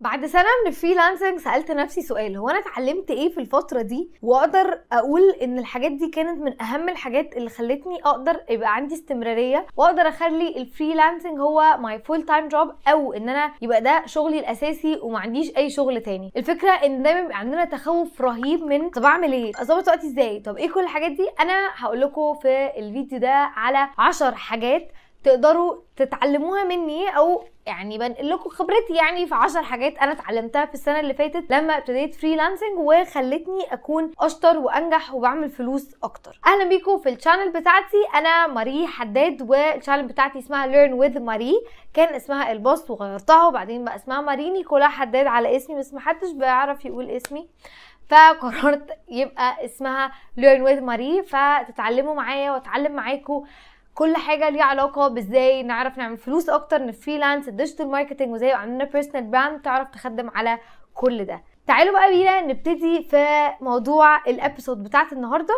بعد سنة من الفريلانسنج سألت نفسي سؤال، هو أنا اتعلمت إيه في الفترة دي؟ وأقدر أقول إن الحاجات دي كانت من أهم الحاجات اللي خلتني أقدر يبقى عندي استمرارية، وأقدر أخلي الفريلانسنج هو ماي فول تايم جوب، أو إن أنا يبقى ده شغلي الأساسي ومعنديش أي شغل تاني. الفكرة إن دايما بيبقى عندنا تخوف رهيب من طب أعمل إيه؟ أظبط وقتي إزاي؟ طب إيه كل الحاجات دي؟ أنا هقول لكم في الفيديو ده على 10 حاجات تقدروا تتعلموها مني، أو يعني بنقل لكم خبرتي يعني في 10 حاجات انا اتعلمتها في السنه اللي فاتت لما ابتديت فريلانسنج وخلتني اكون اشطر وانجح وبعمل فلوس اكتر. اهلا بيكم في الشانل بتاعتي، انا ماري حداد، والشانل بتاعتي اسمها Learn With Marie. كان اسمها الباص وغيرتها وبعدين بقى اسمها ماري نيكولا حداد على اسمي، بس محدش بيعرف يقول اسمي فقررت يبقى اسمها Learn With Marie، فتتعلموا معايا واتعلم معاكم كل حاجه ليها علاقه بازاي نعرف نعمل فلوس اكتر من الفريلانس، الديجيتال ماركتنج، وازاي يبقى عندنا بيرسونال براند تعرف تخدم على كل ده. تعالوا بقى بينا نبتدي في موضوع الابيسود بتاعت النهارده.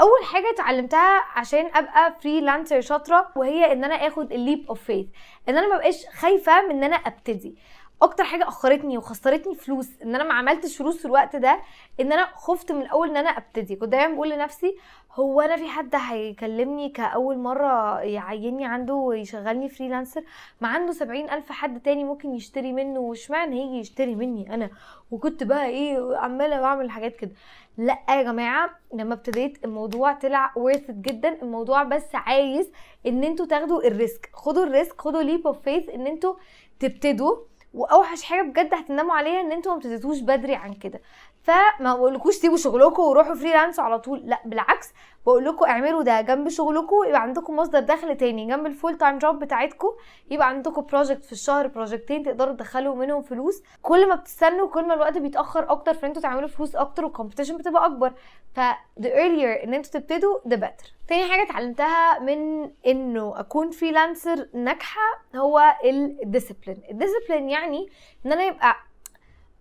اول حاجه اتعلمتها عشان ابقى فريلانسر شاطره، وهي ان انا اخد الليب اوف فيث، ان انا مبقاش خايفه من ان انا ابتدي. اكتر حاجه اخرتني وخسرتني فلوس ان انا ما عملتش فلوس في الوقت ده، ان انا خفت من الاول ان انا ابتدي. كنت دايما بقول لنفسي هو انا في حد هيكلمني كاول مره يعيني عنده ويشغلني فريلانسر؟ ما عنده 70,000 حد تاني ممكن يشتري منه، واشمعنى هيجي يشتري مني انا؟ وكنت بقى ايه عماله بعمل حاجات كده. لا يا جماعه، لما ابتديت الموضوع طلع worth it جدا. الموضوع بس عايز ان انتوا تاخدوا الريسك، خدوا الريسك، خدوا leap of faith ان انتوا تبتدوا. واوحش حاجه بجد هتناموا عليها ان انتوا ما ابتديتوش بدري عن كده. فما بقولكوش سيبوا شغلكم وروحوا فريلانس على طول، لا بالعكس، بقولكوا اعملوا ده جنب شغلكم، يبقى عندكم مصدر دخل تاني جنب الفول تايم جوب بتاعتكم، يبقى عندكم بروجكت في الشهر، بروجكتين تقدروا تدخلوا منهم فلوس. كل ما بتستنوا كل ما الوقت بيتاخر اكتر في ان انتوا تعملوا فلوس اكتر، والكومبيتيشن بتبقى اكبر، ف the earlier ان انتوا تبتدوا the better. تاني حاجه اتعلمتها من انه اكون فريلانسر ناجحه هو الديسيبلين. الديسيبلين يعني ان انا يبقى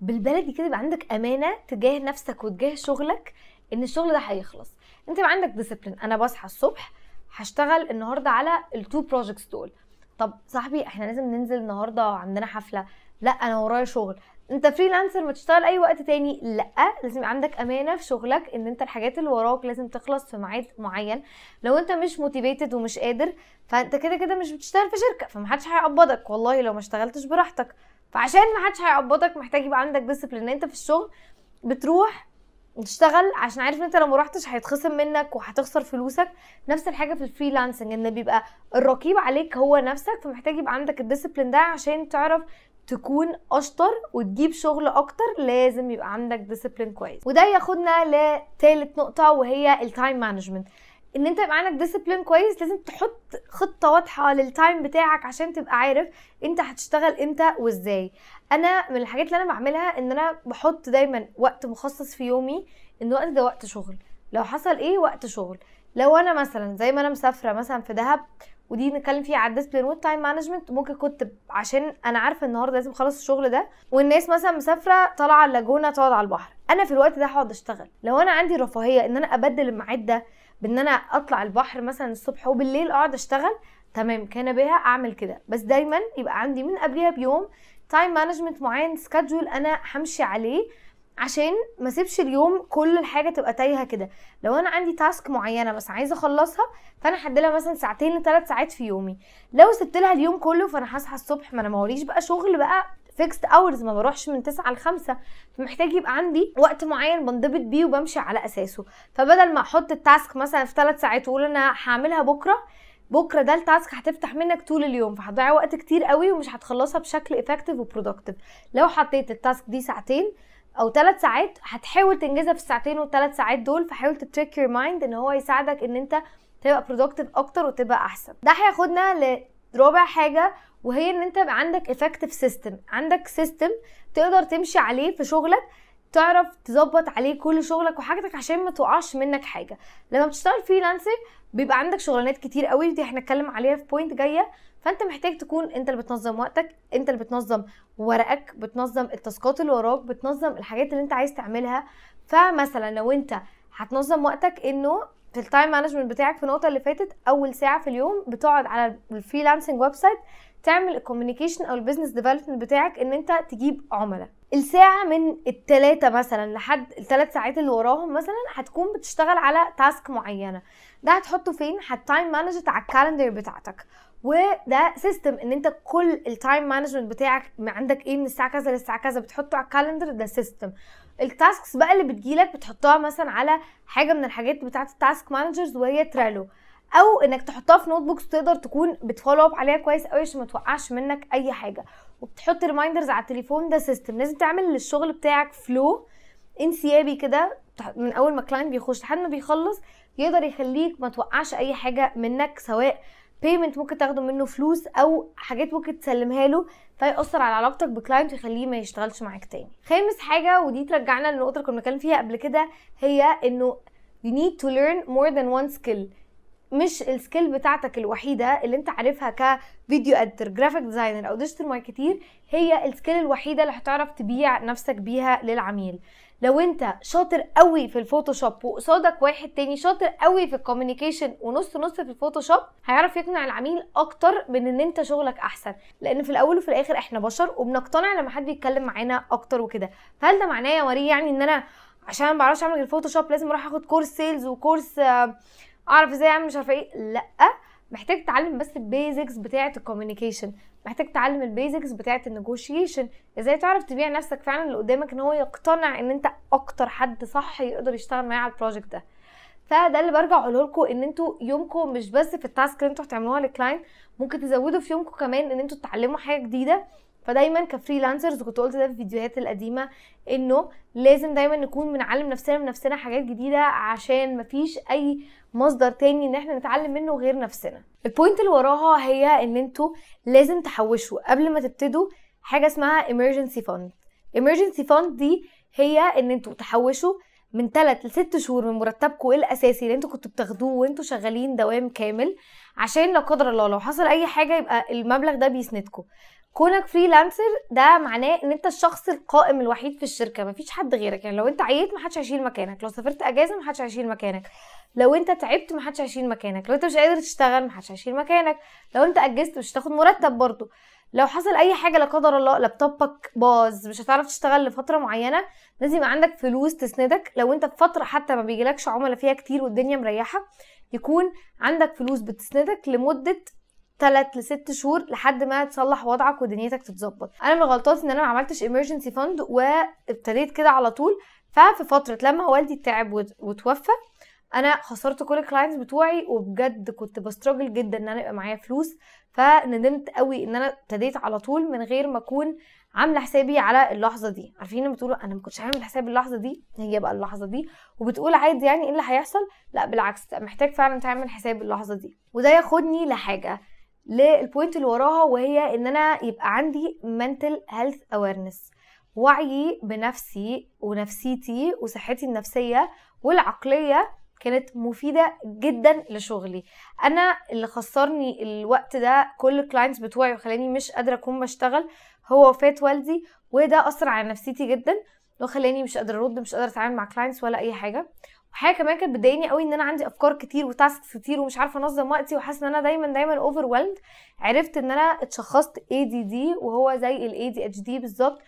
بالبلدي كده يبقى عندك امانه تجاه نفسك وتجاه شغلك، ان الشغل ده هيخلص. انت يبقى عندك ديسيبلين، انا بصحى الصبح هشتغل النهارده على التو بروجكتس دول. طب صاحبي احنا لازم ننزل النهارده عندنا حفله، لا انا ورايا شغل. انت فريلانسر ما تشتغل اي وقت تاني، لا لازم يبقى عندك امانه في شغلك ان انت الحاجات اللي وراك لازم تخلص في ميعاد معين. لو انت مش موتيفيتد ومش قادر فانت كده كده مش بتشتغل في شركه، فمحدش هيقبضك والله لو ما اشتغلتش براحتك. فعشان محدش هيقبضك محتاج يبقى عندك ديسيبلين ان انت في الشغل بتروح تشتغل عشان عارف ان انت لو ما رحتش هيتخصم منك وهتخسر فلوسك. نفس الحاجه في الفريلانسنج، ان بيبقى الرقيب عليك هو نفسك، فمحتاج يبقى عندك الديسيبلين ده عشان تعرف تكون اشطر وتجيب شغل اكتر. لازم يبقى عندك ديسيبلين كويس. وده ياخدنا لثالث نقطه وهي التايم مانجمنت، ان انت يبقى عندك ديسيبلين كويس. لازم تحط خطه واضحه للتايم بتاعك عشان تبقى عارف انت هتشتغل امتى وازاي. انا من الحاجات اللي انا بعملها ان انا بحط دايما وقت مخصص في يومي، ان وقت ده وقت شغل، لو حصل ايه وقت شغل. لو انا مثلا زي ما انا مسافره مثلا في دهب، ودي نتكلم فيها على الديسبلين والتايم مانجمنت، ممكن كنت عشان انا عارفه النهارده لازم اخلص الشغل ده، والناس مثلا مسافره طالعه اللاجونه تقعد على البحر، انا في الوقت ده هقعد اشتغل. لو انا عندي رفاهيه ان انا ابدل الميعاد ده بان انا اطلع البحر مثلا الصبح وبالليل اقعد اشتغل، تمام كان بها اعمل كده. بس دايما يبقى عندي من قبلها بيوم تايم مانجمنت معين، سكادجول انا همشي عليه عشان ما اسيبش اليوم كل الحاجه تبقى تايهه كده. لو انا عندي تاسك معينه بس عايزه اخلصها، فانا هحددلها مثلا 2 ل3 ساعات في يومي. لو سبت لها اليوم كله فانا هصحى الصبح، ما انا ماليش بقى شغل بقى فيكست اورز، ما بروحش من 9 ل 5، فمحتاج يبقى عندي وقت معين بنضبط بيه وبمشي على اساسه. فبدل ما احط التاسك مثلا في 3 ساعات واقول انا هعملها بكره، بكره ده التاسك هتفتح منك طول اليوم، فهتضيع وقت كتير قوي ومش هتخلصها بشكل افكتيف وبرودكتيف. لو حطيت التاسك دي 2 أو 3 ساعات هتحاول تنجزها في ال2 وال3 ساعات دول. فحاول تتريك يور مايند ان هو يساعدك ان انت تبقى برودكتيف اكتر وتبقى احسن. ده هياخدنا لرابع حاجه وهي ان انت يبقى عندك effective system، عندك system تقدر تمشي عليه في شغلك، تعرف تظبط عليه كل شغلك وحاجتك عشان ما تقعش منك حاجه. لما بتشتغل فريلانسر بيبقى عندك شغلانات كتير قوي، دي هنتكلم عليها في بوينت جايه. فانت محتاج تكون انت اللي بتنظم وقتك، انت اللي بتنظم ورقك، بتنظم التاسكات اللي وراك، بتنظم الحاجات اللي انت عايز تعملها. فمثلا لو انت هتنظم وقتك انه في التايم مانجمنت بتاعك في النقطه اللي فاتت، اول ساعه في اليوم بتقعد على الفريلانسنج ويب سايت تعمل الكوميونيكيشن او البيزنس ديفلوبمنت بتاعك، ان انت تجيب عملاء. الساعه من الثلاثه مثلا لحد الثلاث ساعات اللي وراهم مثلا هتكون بتشتغل على تاسك معينه، ده هتحطه فين؟ هتايم مانجت على الكالندر بتاعتك، وده سيستم ان انت كل التايم مانجمنت بتاعك عندك ايه من الساعه كذا للساعه كذا بتحطه على الكالندر، ده سيستم. التاسكس بقى اللي بتجيلك بتحطها مثلا على حاجه من الحاجات بتاعه التاسك مانجرز وهي ترالو، او انك تحطها في نوت بوكس تقدر تكون بتفولو اب عليها كويس قوي عشان ما توقعش منك اي حاجه، وبتحط ريمايندرز على التليفون، ده سيستم. لازم تعمل للشغل بتاعك فلو انسيابي كده من اول ما كلاين بيخش لحد ما بيخلص، يقدر يخليك ما توقعش اي حاجه منك، سواء بيمنت ممكن تاخده منه فلوس او حاجات ممكن تسلمها له فيأثر على علاقتك بكلاينت ويخليه ما يشتغلش معاك تاني. خامس حاجه، ودي ترجعنا للنقطه اللي كنا بنتكلم فيها قبل كده، هي انه you need to learn more than one skill. مش السكيل بتاعتك الوحيده اللي انت عارفها كفيديو اديتور، جرافيك ديزاينر او ديجيتال ماركتير، هي السكيل الوحيده اللي هتعرف تبيع نفسك بيها للعميل. لو انت شاطر قوي في الفوتوشوب وقصادك واحد تاني شاطر قوي في الكوميونيكيشن ونص نص في الفوتوشوب، هيعرف يقنع العميل اكتر من ان انت شغلك احسن، لان في الاول وفي الاخر احنا بشر وبنقتنع لما حد يتكلم معانا اكتر وكده. فهل ده معناه يا ماري يعني ان انا عشان ما بعرفش اعمل الفوتوشوب لازم اروح اخد كورس سيلز وكورس اعرف ازاي اعمل مش عارفه ايه؟ لا، محتاج تتعلم بس البيزكس بتاعه الكوميونيكيشن، محتاج تتعلم البيزكس بتاعه النيجوشيشن، ازاي تعرف تبيع نفسك فعلا اللي قدامك ان هو يقتنع ان انت اكتر حد صح يقدر يشتغل معايا على البروجكت ده. فده اللي برجع اقوله لكم، ان انتوا يومكم مش بس في التاسك اللي انتوا هتعملوها للكلاينت، ممكن تزودوا في يومكم كمان ان انتوا تتعلموا حاجه جديده. فدايما كفريلانسرز، وكنت قلت ده في الفيديوهات القديمه، انه لازم دايما نكون بنعلم نفسنا من نفسنا حاجات جديده، عشان مفيش اي مصدر تاني ان احنا نتعلم منه غير نفسنا. البوينت اللي وراها هي ان انتوا لازم تحوشوا قبل ما تبتدوا حاجه اسمها emergency fund. emergency fund دي هي ان انتوا تحوشوا من 3 ل 6 شهور من مرتبكم الاساسي اللي انتوا كنتوا بتاخدوه وانتوا شغالين دوام كامل، عشان لا قدر الله لو حصل اي حاجه يبقى المبلغ ده بيسندكم. كونك فريلانسر ده معناه ان انت الشخص القائم الوحيد في الشركه، مفيش حد غيرك. يعني لو انت عييت محدش هيشيل مكانك، لو سافرت اجازه محدش هيشيل مكانك، لو انت تعبت محدش هيشيل مكانك، لو انت مش قادر تشتغل محدش هيشيل مكانك، لو انت اجزت مش هتاخد مرتب برضه، لو حصل اي حاجه لا قدر الله لابتوبك باظ مش هتعرف تشتغل لفتره معينه، لازم يبقى عندك فلوس تسندك. لو انت في فتره حتى ما بيجيلكش عملاء فيها كتير والدنيا مريحه، يكون عندك فلوس بتسندك لمده 3 ل 6 شهور لحد ما تصلح وضعك ودنيتك تتظبط. انا من غلطاتي ان انا ما عملتش emergency fund وابتديت كده على طول، ففي فتره لما والدي تعب وتوفى انا خسرت كل الكلاينتس بتوعي، وبجد كنت بستراجل جدا ان انا يبقى معايا فلوس، فندمت قوي ان انا ابتديت على طول من غير ما اكون عامله حسابي على اللحظه دي. عارفين لما بتقولوا انا ما كنتش عامل حساب اللحظه دي، هي بقى اللحظه دي وبتقول عادي يعني ايه اللي هيحصل؟ لا بالعكس، محتاج فعلا تعمل حساب اللحظه دي. وده ياخدني لحاجه للبوينت اللي وراها، وهي ان انا يبقى عندي mental health awareness، وعي بنفسي ونفسيتي وصحتي النفسيه والعقليه. كانت مفيده جدا لشغلي. انا اللي خسرني الوقت ده كل الكلاينتس بتوعي وخلاني مش قادره اكون بشتغل هو وفاة والدي، وده اثر على نفسيتي جدا وخلاني مش قادره ارد، مش قادره اتعامل مع كلاينتس ولا اي حاجه. وحاجه كمان كانت بتضايقني قوي ان انا عندي افكار كتير وتاسكس كتير ومش عارفه انظم وقتي، وحاسه ان انا دايما اوفرويلمد. عرفت ان انا اتشخصت ADD، وهو زي ADHD بالظبط،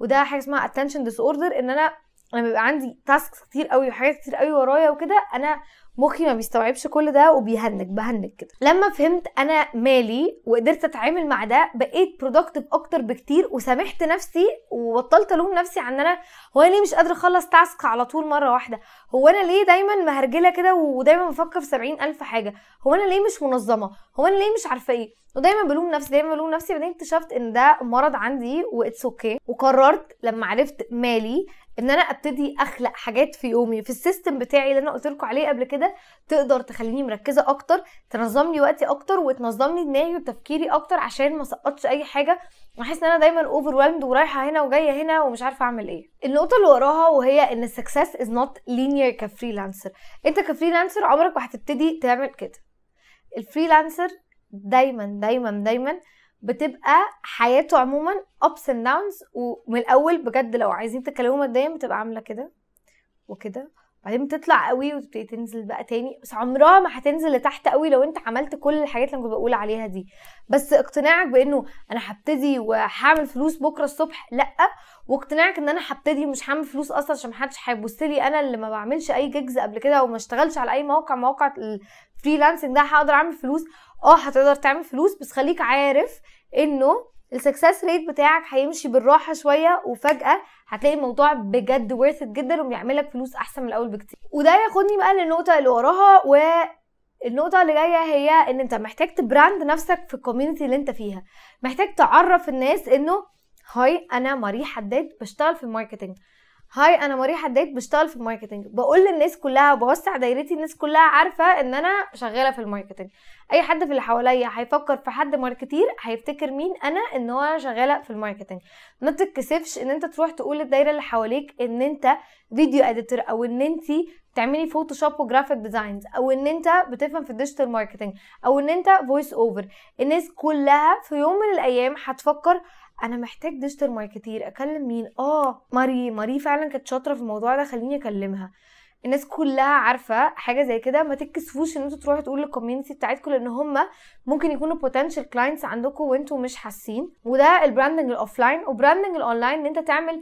وده حاجه اسمها attention disorder، ان انا لما بيبقى عندي تاسكس كتير قوي وحاجات كتير قوي ورايا وكده، انا مخي ما بيستوعبش كل ده وبيهنج كده. لما فهمت انا مالي وقدرت اتعامل مع ده، بقيت برودكتيف اكتر بكتير، وسامحت نفسي وبطلت الوم نفسي عن انا هو انا ليه مش قادره اخلص تاسك على طول مره واحده، هو انا ليه دايما مهرجله كده ودايما بفكر في 70,000 حاجه، هو انا ليه مش منظمه، هو انا ليه مش عارفه ايه، ودايما بلوم نفسي. بعدين اكتشفت ان ده مرض عندي واتس اوكي، وقررت لما عرفت مالي ان انا ابتدي اخلق حاجات في يومي في السيستم بتاعي اللي انا قلت لكم عليه قبل كده، تقدر تخليني مركزه اكتر، تنظم لي وقتي اكتر، وتنظم لي دماغي وتفكيري اكتر، عشان ما اسقطش اي حاجه واحس ان انا دايما اوفرويلمد ورايحه هنا وجايه هنا ومش عارفه اعمل ايه. النقطه اللي وراها وهي ان السكسس از نوت لينير كفريلانسر. انت كفريلانسر عمرك ما هتبتدي تعمل كده. الفريلانسر دايما دايما دايما بتبقى حياته عموما ups and downs، ومن الاول بجد لو عايزين تتكلموا ماديا بتبقى عامله كده وكده بعدين بتطلع قوي وتبتدي تنزل بقى تاني، بس عمرها ما هتنزل لتحت قوي لو انت عملت كل الحاجات اللي انا كنت بقول عليها دي. بس اقتناعك بانه انا هبتدي وهعمل فلوس بكره الصبح، لا، واقتناعك ان انا هبتدي ومش هعمل فلوس اصلا عشان محدش هيبص لي، انا اللي ما بعملش اي جيجز قبل كده او ما اشتغلش على اي مواقع الفريلانسنج ده هقدر اعمل فلوس. اه هتقدر تعمل فلوس، بس خليك عارف انه السكسس ريت بتاعك هيمشي بالراحه شويه، وفجاه هتلاقي الموضوع بجد ورثت جدا وبيعملك فلوس احسن من الاول بكتير. وده ياخدني بقى للنقطه اللي وراها، والنقطه اللي جايه هي ان انت محتاج تبراند نفسك في الكوميونتي اللي انت فيها. محتاج تعرف الناس انه هاي انا ماري حداد بشتغل في الماركتنج، هاي انا ماري حداد بشتغل في الماركتنج، بقول للناس كلها وبوسع دايرتي، الناس كلها عارفه ان انا شغاله في الماركتنج. اي حد في اللي حواليا هيفكر في حد ماركتير هيفتكر مين انا، ان هو شغاله في الماركتنج. ما تتكسفش ان انت تروح تقول للدايره اللي حواليك ان انت فيديو اديتور، او ان انت بتعملي فوتوشوب وجرافيك ديزاينز، او ان انت بتفهم في الديجيتال ماركتنج، او ان انت فويس اوفر. الناس كلها في يوم من الايام هتفكر انا محتاج ديجيتال ماركتير، اكلم مين؟ ماري فعلا كانت شاطره في الموضوع ده، خليني اكلمها. الناس كلها عارفه حاجه زي كده. ما تتكسفوش ان انتوا تروحوا تقولوا للكوميونتي بتاعتكم، لان هم ممكن يكونوا بوتنشال كلاينتس عندكم وانتوا مش حاسين. وده البراندنج الاوفلاين. وبراندنج الاونلاين ان انت تعمل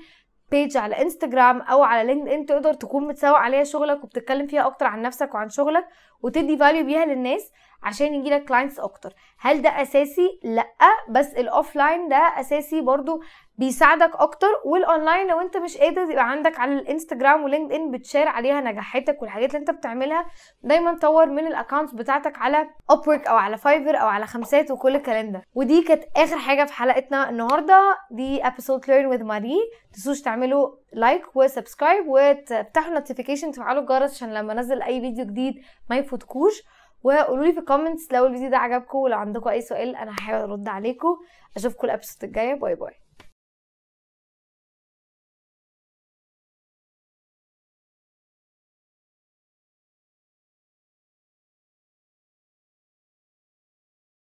بيج على انستجرام او على لينكد ان تقدر تكون متسوق عليها شغلك وبتتكلم فيها اكتر عن نفسك وعن شغلك، وتدي فاليو بيها للناس عشان يجيلك كلاينتس اكتر. هل ده اساسي؟ لا، بس الاوفلاين ده اساسي برضو، بيساعدك اكتر. والاونلاين لو انت مش قادر يبقى عندك على الانستجرام ولينكد ان بتشير عليها نجاحاتك والحاجات اللي انت بتعملها. دايما طور من الاكونتس بتاعتك على Upwork او على Fiverr او على خمسات وكل الكلام ده. ودي كانت اخر حاجه في حلقتنا النهارده، دي episode Learn with Marie. متنسوش تعملوا لايك وسبسكرايب وتفتحوا النوتيفيكيشن، تفعلوا الجرس عشان لما انزل اي فيديو جديد ما يفوتكوش. وقولوا لي في الكومنتس لو الفيديو ده عجبكم، ولو عندكم اي سؤال انا هحاول ارد عليكم. اشوفكم الابسط الجايه، باي باي.